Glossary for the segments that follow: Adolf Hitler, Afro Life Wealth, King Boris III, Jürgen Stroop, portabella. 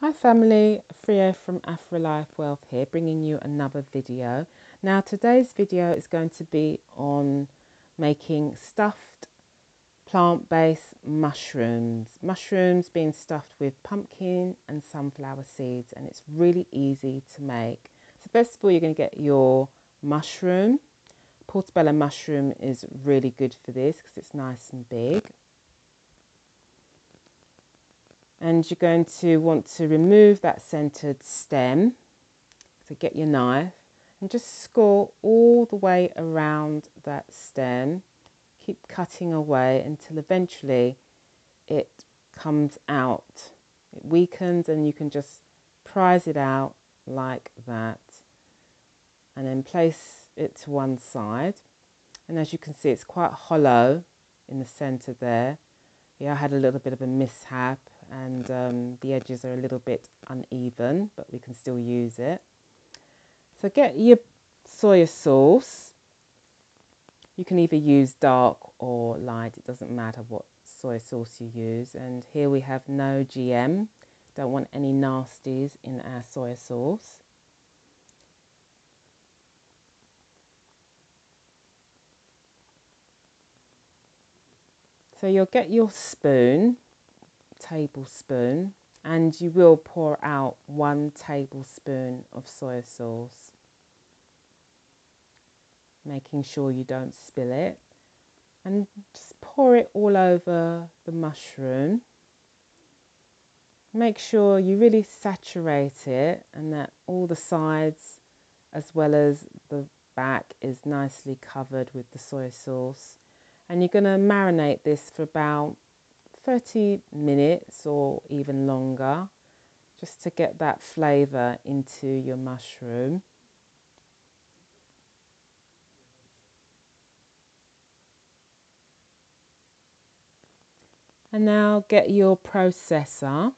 Hi family, Frio from Afro Life Wealth here, bringing you another video. Now today's video is going to be on making stuffed plant-based mushrooms. Mushrooms being stuffed with pumpkin and sunflower seeds, and it's really easy to make. So first of all, you're going to get your mushroom. Portabella mushroom is really good for this because it's nice and big. And you're going to want to remove that centered stem. So get your knife and just score all the way around that stem. Keep cutting away until eventually it comes out. It weakens and you can just prise it out like that. And then place it to one side. And as you can see, it's quite hollow in the center there. Yeah, I had a little bit of a mishap and the edges are a little bit uneven, but we can still use it. So get your soy sauce. You can either use dark or light, it doesn't matter what soy sauce you use. And here we have no GM, don't want any nasties in our soy sauce. So you'll get your spoon, tablespoon, and you will pour out 1 tablespoon of soy sauce, making sure you don't spill it, and just pour it all over the mushroom. Make sure you really saturate it and that all the sides as well as the back is nicely covered with the soy sauce. And you're going to marinate this for about 30 minutes or even longer, just to get that flavour into your mushroom. And now get your processor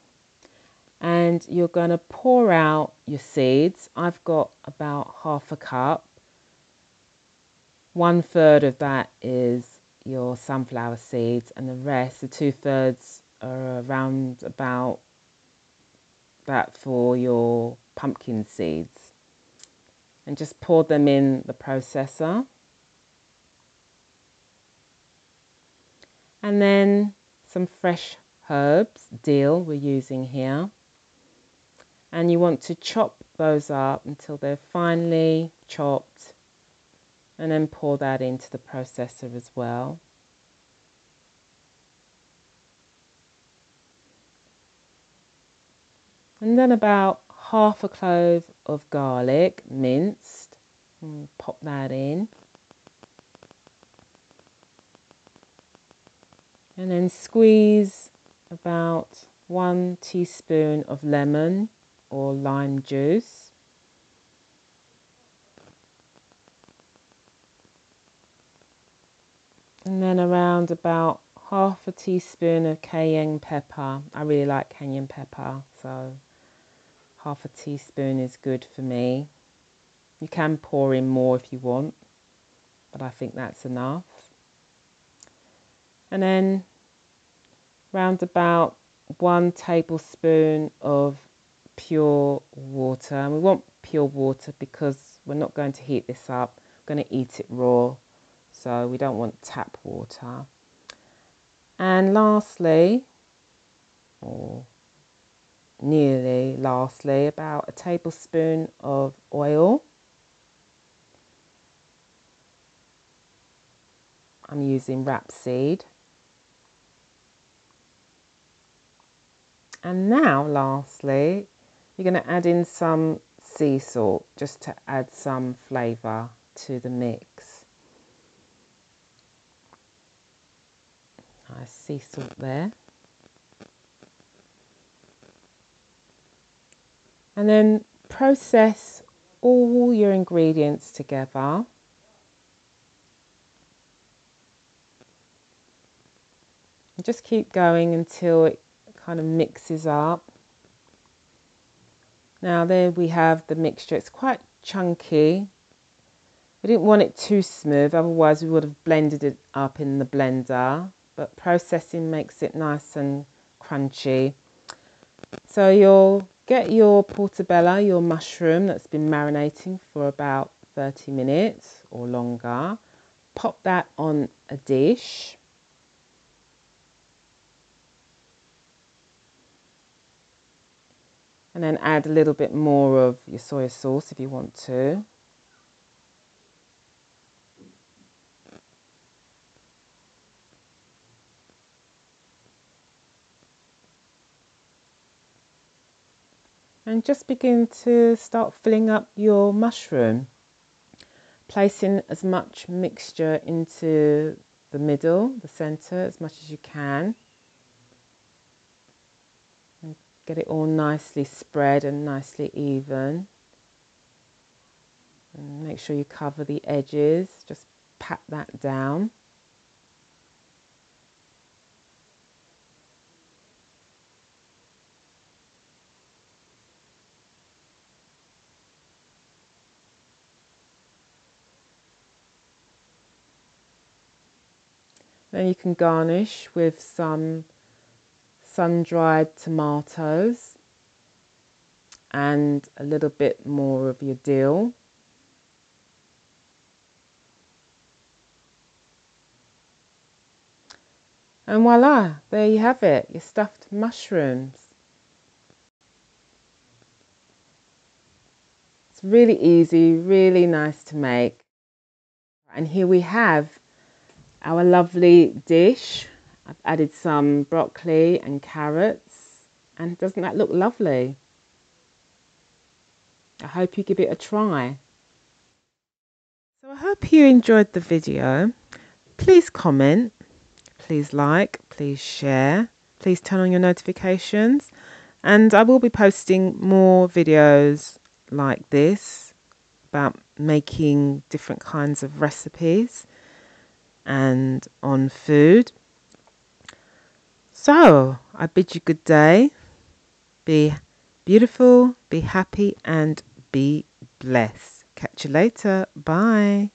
and you're going to pour out your seeds. I've got about half a cup. 1/3 of that is your sunflower seeds and the rest, the 2/3, are around about that for your pumpkin seeds, and just pour them in the processor. And then some fresh herbs, dill we're using here, and you want to chop those up until they're finely chopped. And then pour that into the processor as well. And then about half a clove of garlic minced. And pop that in. And then squeeze about 1 teaspoon of lemon or lime juice. And then around about half a teaspoon of cayenne pepper. I really like cayenne pepper, so half a teaspoon is good for me. You can pour in more if you want, but I think that's enough. And then round about 1 tablespoon of pure water. And we want pure water because we're not going to heat this up. We're going to eat it raw. So we don't want tap water. And lastly, or nearly lastly, about 1 tablespoon of oil. I'm using rapeseed. And now lastly, you're going to add in some sea salt just to add some flavour to the mix. Nice sea salt there. And then process all your ingredients together. And just keep going until it kind of mixes up. Now there we have the mixture. It's quite chunky. We didn't want it too smooth, otherwise we would have blended it up in the blender. But processing makes it nice and crunchy. So you'll Get your portabella, your mushroom that's been marinating for about 30 minutes or longer. Pop that on a dish. And then add a little bit more of your soy sauce if you want to. And just begin to start filling up your mushroom, placing as much mixture into the middle, the centre, as much as you can. And get it all nicely spread and nicely even. And make sure you cover the edges, just pat that down. Then you can garnish with some sun-dried tomatoes and a little bit more of your dill. And voila, there you have it, your stuffed mushrooms. It's really easy, really nice to make. And here we have our lovely dish. I've added some broccoli and carrots, and doesn't that look lovely? I hope you give it a try. So I hope you enjoyed the video. Please comment, please like, please share, please turn on your notifications, and I will be posting more videos like this about making different kinds of recipes and on food. So I bid you good day. Be beautiful, be happy, and be blessed. Catch you later. Bye.